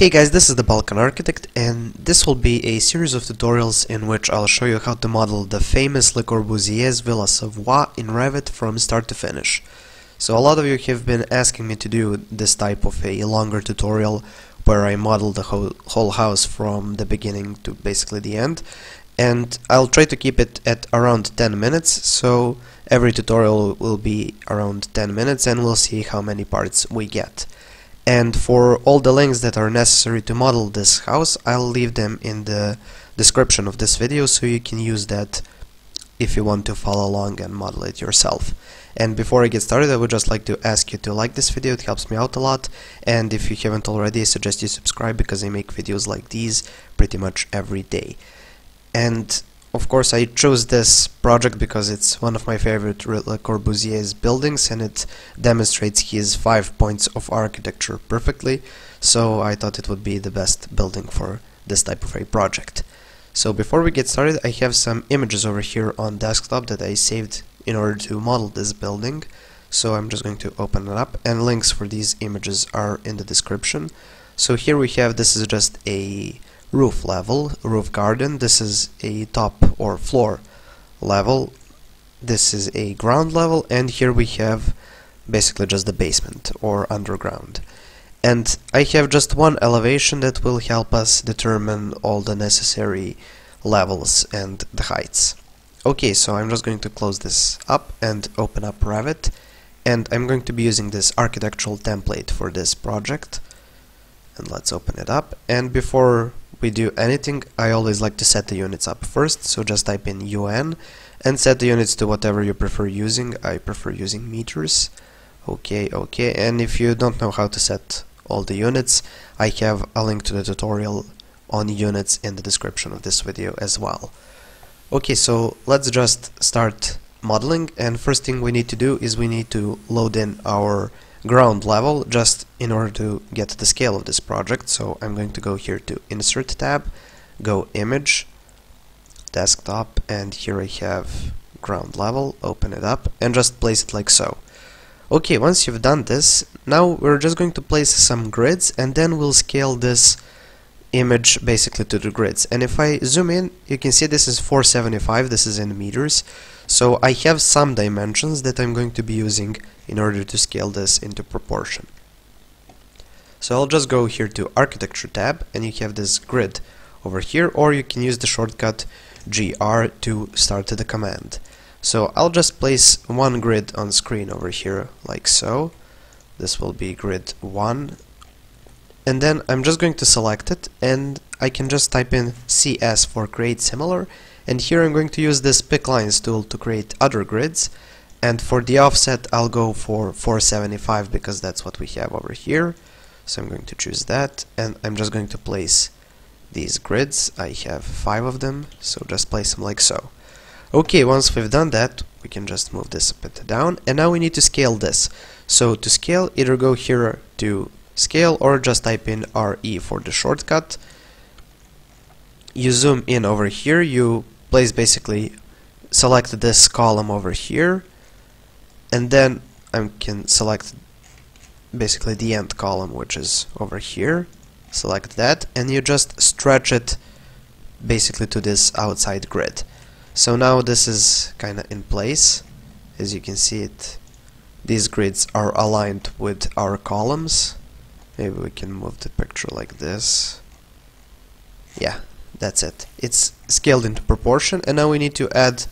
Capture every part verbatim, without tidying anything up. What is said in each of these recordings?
Hey guys, this is the Balkan Architect, and this will be a series of tutorials in which I'll show you how to model the famous Le Corbusier's Villa Savoye in Revit from start to finish. So a lot of you have been asking me to do this type of a longer tutorial where I model the whole, whole house from the beginning to basically the end, and I'll try to keep it at around ten minutes, so every tutorial will be around ten minutes and we'll see how many parts we get. And for all the links that are necessary to model this house, I'll leave them in the description of this video, so you can use that if you want to follow along and model it yourself. And before I get started, I would just like to ask you to like this video, it helps me out a lot, and if you haven't already, I suggest you subscribe, because I make videos like these pretty much every day. And of course, I chose this project because it's one of my favorite Le Corbusier's buildings, and it demonstrates his five points of architecture perfectly, so I thought it would be the best building for this type of a project. So before we get started, I have some images over here on desktop that I saved in order to model this building, so I'm just going to open it up, and links for these images are in the description. So here we have, this is just a roof level, roof garden, this is a top or floor level, this is a ground level, and here we have basically just the basement or underground. And I have just one elevation that will help us determine all the necessary levels and the heights. Okay, so I'm just going to close this up and open up Revit, and I'm going to be using this architectural template for this project. And let's open it up, and before we do anything, I always like to set the units up first, so just type in U N and set the units to whatever you prefer using. I prefer using meters. Okay, okay, and if you don't know how to set all the units, I have a link to the tutorial on units in the description of this video as well. Okay, so let's just start modeling, and first thing we need to do is we need to load in our ground level just in order to get the scale of this project. So I'm going to go here to Insert tab, go Image, Desktop, and here I have ground level, open it up and just place it like so. Okay, once you've done this, now we're just going to place some grids, and then we'll scale this image basically to the grids. And if I zoom in, you can see this is four seventy-five, this is in meters. So I have some dimensions that I'm going to be using in order to scale this into proportion. So I'll just go here to Architecture tab, and you have this grid over here, or you can use the shortcut G R to start the command. So I'll just place one grid on screen over here, like so. This will be grid one. And then I'm just going to select it, and I can just type in C S for create similar. And here I'm going to use this pick lines tool to create other grids, and for the offset I'll go for four seventy-five because that's what we have over here. So I'm going to choose that, and I'm just going to place these grids. I have five of them, so just place them like so. Okay, once we've done that, we can just move this a bit down, and now we need to scale this. So to scale, either go here to scale or just type in R E for the shortcut. You zoom in over here, you place basically select this column over here, and then I can select basically the end column, which is over here, select that, and you just stretch it basically to this outside grid. So now this is kinda in place, as you can see it, these grids are aligned with our columns. Maybe we can move the picture like this. Yeah, that's it, it's scaled into proportion, and now we need to add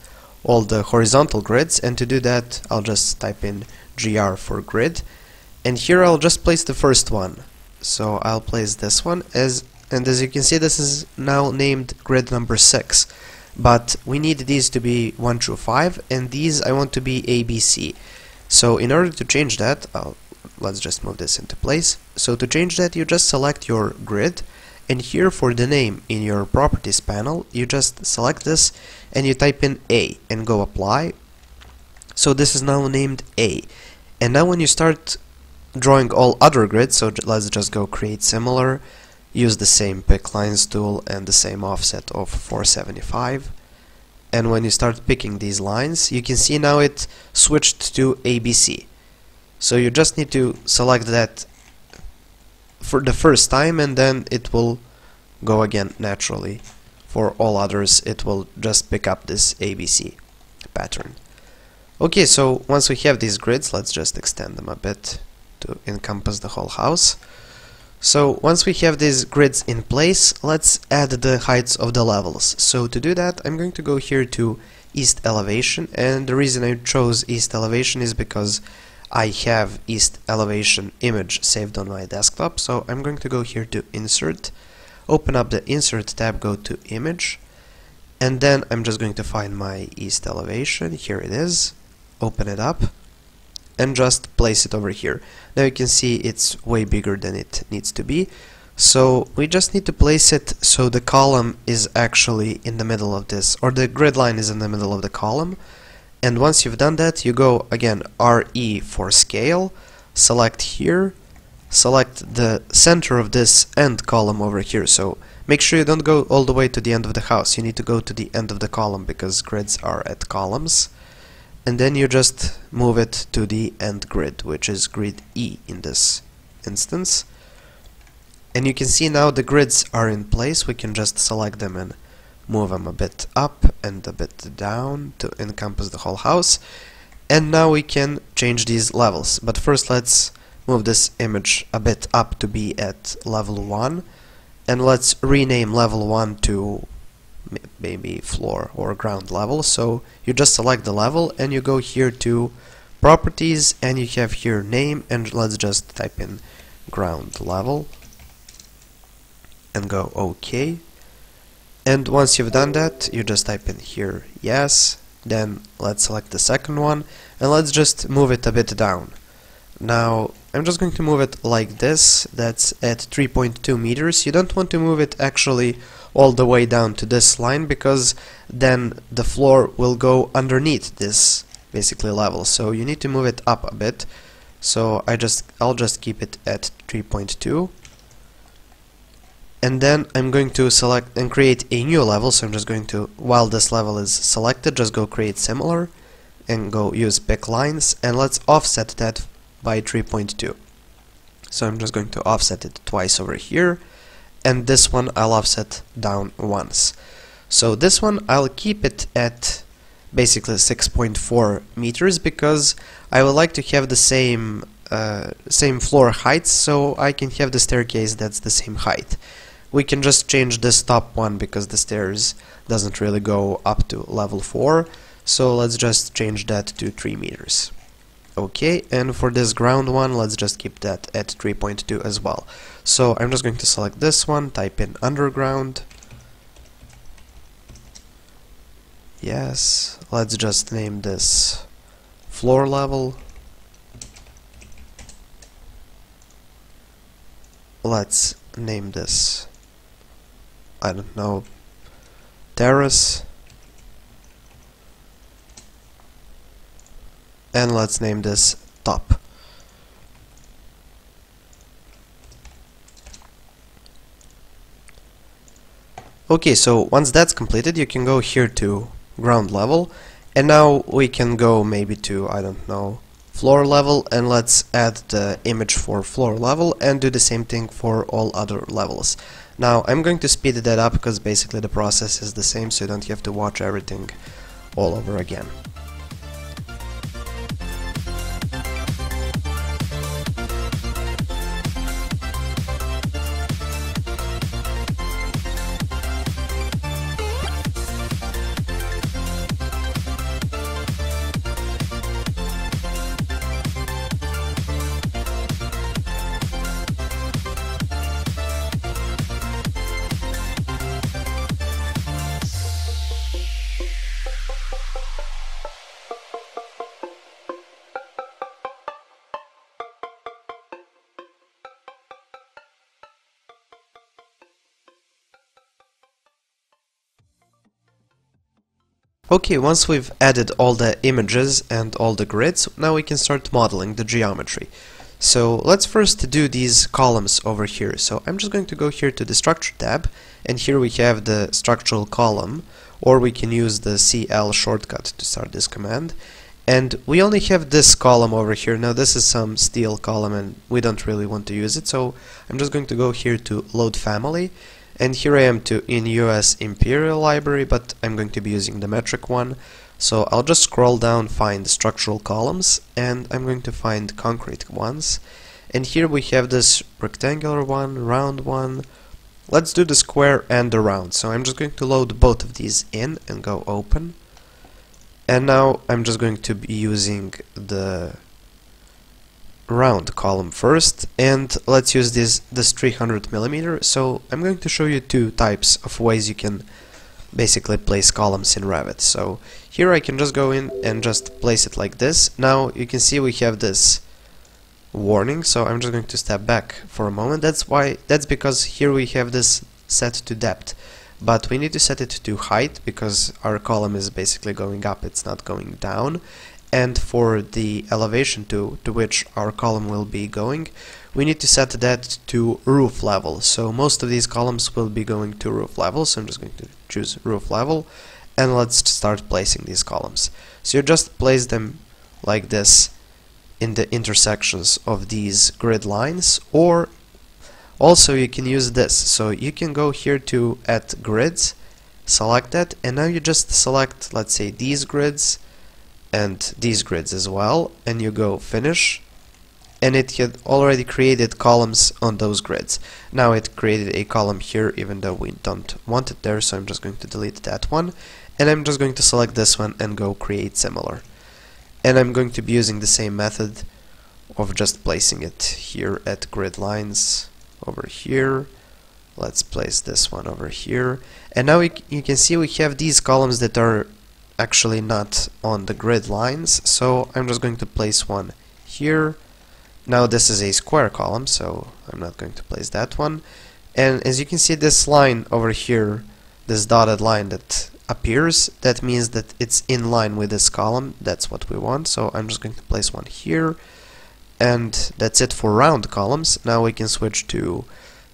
all the horizontal grids, and to do that I'll just type in G R for grid, and here I'll just place the first one. So I'll place this one, as and as you can see this is now named grid number six, but we need these to be one through five, and these I want to be A B C. So in order to change that, I'll, let's just move this into place. So to change that, you just select your grid, and here for the name in your properties panel, you just select this and you type in A and go apply. So this is now named A. And now when you start drawing all other grids, so let's just go create similar, use the same pick lines tool and the same offset of four seventy-five. And when you start picking these lines, you can see now it switched to A B C. So you just need to select that for the first time, and then it will go again naturally. For all others, it will just pick up this A B C pattern. Okay, so once we have these grids, let's just extend them a bit to encompass the whole house. So once we have these grids in place, let's add the heights of the levels. So to do that, I'm going to go here to East Elevation, and the reason I chose East Elevation is because I have East Elevation image saved on my desktop. So I'm going to go here to Insert, open up the Insert tab, go to Image, and then I'm just going to find my East Elevation. Here it is. Open it up and just place it over here. Now you can see it's way bigger than it needs to be, so we just need to place it so the column is actually in the middle of this, or the grid line is in the middle of the column. And once you've done that, you go again R E for scale, select here, select the center of this end column over here. So make sure you don't go all the way to the end of the house, you need to go to the end of the column because grids are at columns. And then you just move it to the end grid, which is grid E in this instance. And you can see now the grids are in place. We can just select them and move them a bit up and a bit down to encompass the whole house. And now we can change these levels. But first let's move this image a bit up to be at level one. And let's rename level one to maybe floor or ground level. So you just select the level and you go here to properties, and you have here name, and let's just type in ground level and go OK. And once you've done that, you just type in here yes, then let's select the second one and let's just move it a bit down. Now I'm just going to move it like this. That's at three point two meters. You don't want to move it actually all the way down to this line, because then the floor will go underneath this basically level. So you need to move it up a bit. So I just I'll just keep it at three point two, and then I'm going to select and create a new level. So I'm just going to, while this level is selected, just go create similar and go use pick lines, and let's offset that by three point two. So I'm just going to offset it twice over here, and this one I'll offset down once. So this one I'll keep it at basically six point four meters, because I would like to have the same uh, same floor heights, so I can have the staircase that's the same height. We can just change this top one because the stairs doesn't really go up to level four, so let's just change that to three meters. Okay, and for this ground one, let's just keep that at three point two as well. So I'm just going to select this one, type in underground. Yes, let's just name this floor level. Let's name this, I don't know, terrace. And let's name this top. Okay, so once that's completed, you can go here to ground level, and now we can go maybe to, I don't know, floor level, and let's add the image for floor level and do the same thing for all other levels. Now I'm going to speed that up because basically the process is the same, so you don't have to watch everything all over again. Okay, once we've added all the images and all the grids, now we can start modeling the geometry. So let's first do these columns over here. So I'm just going to go here to the structure tab, and here we have the structural column, or we can use the C L shortcut to start this command. And we only have this column over here. Now this is some steel column and we don't really want to use it, so I'm just going to go here to load family, and here I am to in U S Imperial Library, but I'm going to be using the metric one. So I'll just scroll down, find structural columns, and I'm going to find concrete ones. And here we have this rectangular one, round one. Let's do the square and the round. So I'm just going to load both of these in and go open. And now I'm just going to be using the round column first, and let's use this this three hundred millimeter. So I'm going to show you two types of ways you can basically place columns in Revit. So here I can just go in and just place it like this. Now you can see we have this warning, so I'm just going to step back for a moment. That's why, that's because here we have this set to depth. But we need to set it to height because our column is basically going up, it's not going down. And for the elevation to, to which our column will be going, we need to set that to roof level. So most of these columns will be going to roof level, so I'm just going to choose roof level. And let's start placing these columns. So you just place them like this in the intersections of these grid lines, or also you can use this. So you can go here to add grids, select that, and now you just select, let's say, these grids and these grids as well, and you go finish, and it had already created columns on those grids. Now it created a column here even though we don't want it there, so I'm just going to delete that one, and I'm just going to select this one and go create similar. And I'm going to be using the same method of just placing it here at grid lines over here. Let's place this one over here, and now we, you can see we have these columns that are actually not on the grid lines, so I'm just going to place one here. Now this is a square column, so I'm not going to place that one. And as you can see, this line over here, this dotted line that appears, that means that it's in line with this column. That's what we want, so I'm just going to place one here. And that's it for round columns. Now we can switch to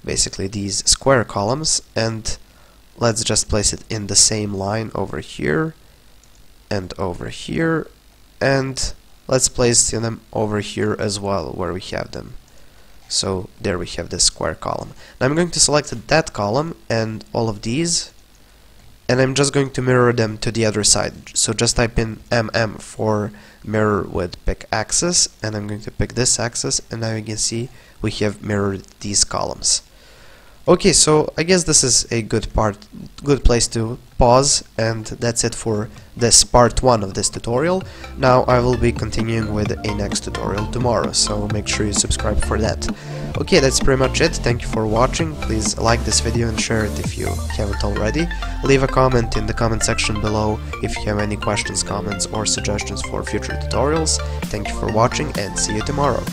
basically these square columns, and let's just place it in the same line over here and over here, and let's place them over here as well where we have them. So there we have this square column. Now I'm going to select that column and all of these, and I'm just going to mirror them to the other side. So just type in M M for mirror with pick axis, and I'm going to pick this axis, and now you can see we have mirrored these columns. Okay, so I guess this is a good part, good place to pause, and that's it for this part one of this tutorial. Now I will be continuing with a next tutorial tomorrow, so make sure you subscribe for that. Okay, that's pretty much it. Thank you for watching. Please like this video and share it if you haven't already. Leave a comment in the comment section below if you have any questions, comments, or suggestions for future tutorials. Thank you for watching, and see you tomorrow.